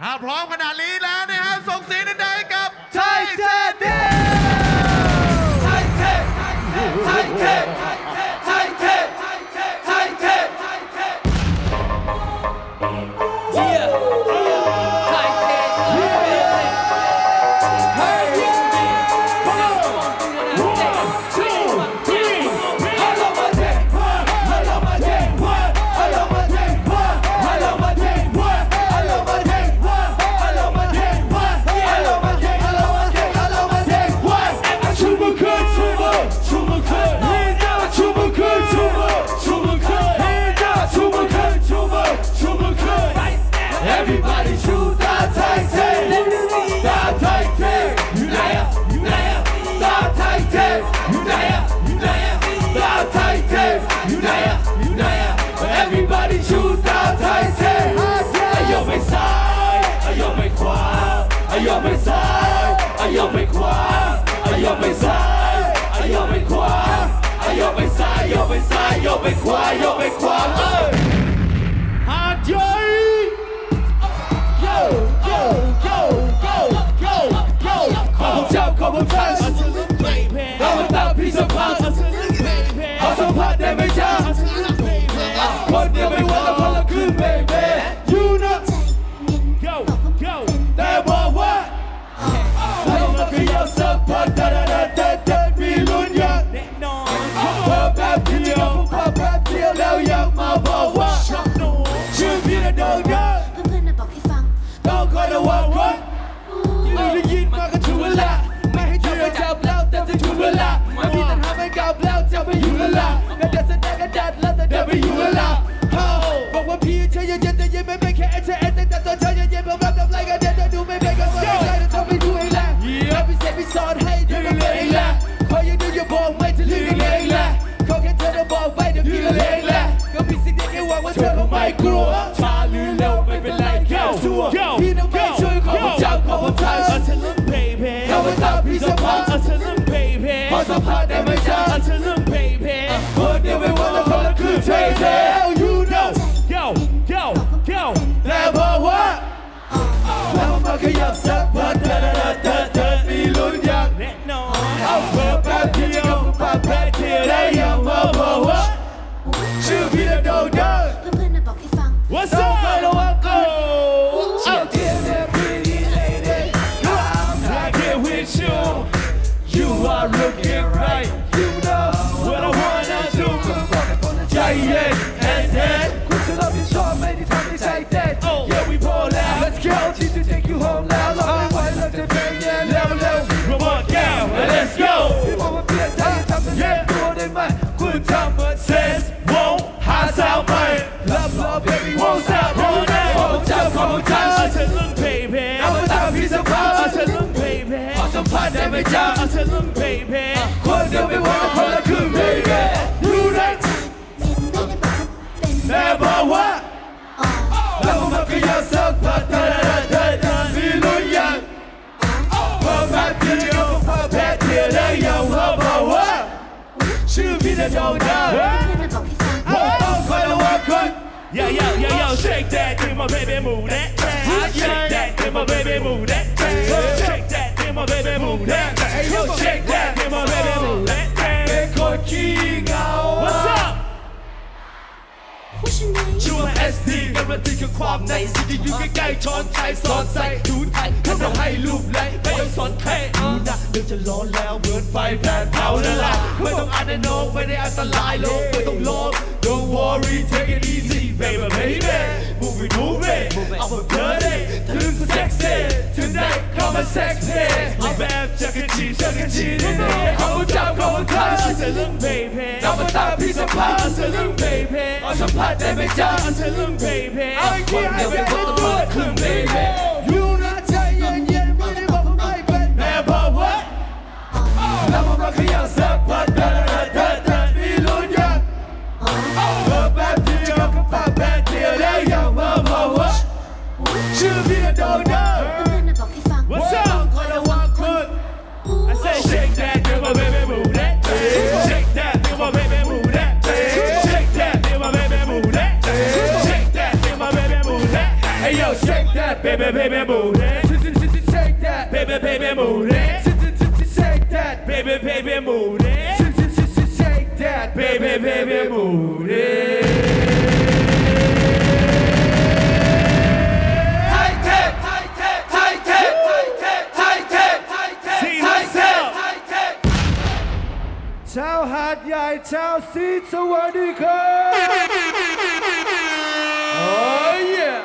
ถ้าพร้อมขนาดนี้แล้วนะฮะส่งเสียงดังให้กับไทเทเนียม ไทเท ไทเท ไทเท ไทเท เยี่ยม ไทเท เฮ้ย Everybody choose the Titanium. The Titanium. You liar, you liar. The Titanium. You liar, you liar. The Titanium. You liar, you liar. Everybody choose the Titanium. Are you my side? Are you my crowd? Are you my side? Are you my crowd? Are you my side? Are you my crowd? Are you my side? You my side? You my crowd? You my crowd? Hard joy. Go, go, go, go, go, go. Couple jump, couple touch. I'm a top piece of pie. I'm so hot, damn it, y'all. One day we wanna pull a good baby. You know, go, go. That one what? I'm looking for your support. Da da da da da. Millionaire. Pop that deal, pop that deal. Now you're my boy. Should be the dog guy.Don't go to walk one. You don't need my controller. My head just got blown, that's a jubilee. My feet and hands got blown, that's a jubilee. That doesn't matter, that doesn't matter, you will not. Oh, but when P tell you just that you may make it, it's anything that don't tell you you will not. Like I did, I do make it. So I don't be doing that. Every step is on high, you will lay that. How you do your ball, wait till you lay that. Go get to the ball, wait till you lay that. Go be sitting there, walk with your micro. Charlie, low, baby, like yo, yo. I tell them, baby. What's up, hot damn it, y'all? I tell them, baby. But then we wanna call it good, crazy. Hell, you know. Yo, yo, yo. Never what? Never fucking up, suck, but da da da da da. Me loon young. No. I'm well back to you, pop back to you. That young mama, what? She'll be the dog dog. What's up? Don't go to work, go. Out there, that pretty lady. I'm not here with you. You are looking right, you know what I wanna do. Yeah, and then Christian love is short, many times it's like that. Oh, yeah, we ball out. Let's go, she's to take you home now. Love me, love to bang, yeah, level up. Come on, down, let's go. We won't be a tired time, but let's do it in my good time. But says, won't, high sound, mine. Love, love, baby, won't stop, won't end. One more time, I said, look, baby. I'm a top piece of pie, I said, look, baby. Awesome pie, damn it, y'all. I said, look, baby. Cause they'll be wanna call it good, baby. Do that. Never what? Never fuck yourself, but da-da-da-da-da. Me look young. But back to the old, but back to the young. But what? She'll be the dog dog. Oh, quite a walk on. Yo, yo, yo, yo, shake that, give my baby move that. I shake that, give my baby move that. Shake that, give my baby move that. Yo, shake that, give my baby move that. Big boy king, what's up? Chua SD, guarantee your quality. City, you can get on Thai, son Thai, dude Thai. Come on, high loop, like, pay your son Thai. You're just lost now, burn five that out of life. We don't under no, we don't under lie, low, we don't low. Don't worry, take it easy. Baby, baby, move it, I'm a dirty, too sexy, tonight come a sexy. I'm bad, chuckin' cheese, I'm a job, come a class. I tell them, baby, I'm a top piece of pie. I tell them, baby, I'm some pie, damn it, job. I tell them, baby, I can't even put the blood to baby. You not saying yet, but it won't my bed. Never what? Never rock your step, but da-da-da-da-da, me loon ya. Oh, baby. Pop that deal, that young mama, what? She'll be the dog dog. What's up? I said shake that, give my baby move that. Shake that, give my baby move that. Shake that, give my baby move that. Shake that, give my baby move that. Hey yo, shake. Take that, baby, baby, move it. Take that, baby, baby, move it. Take that, baby, baby, move it. Take that, baby, baby, move it. Chào hạt dài, chào xin sâu ở đi khơi. Oh yeah.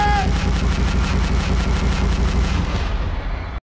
บ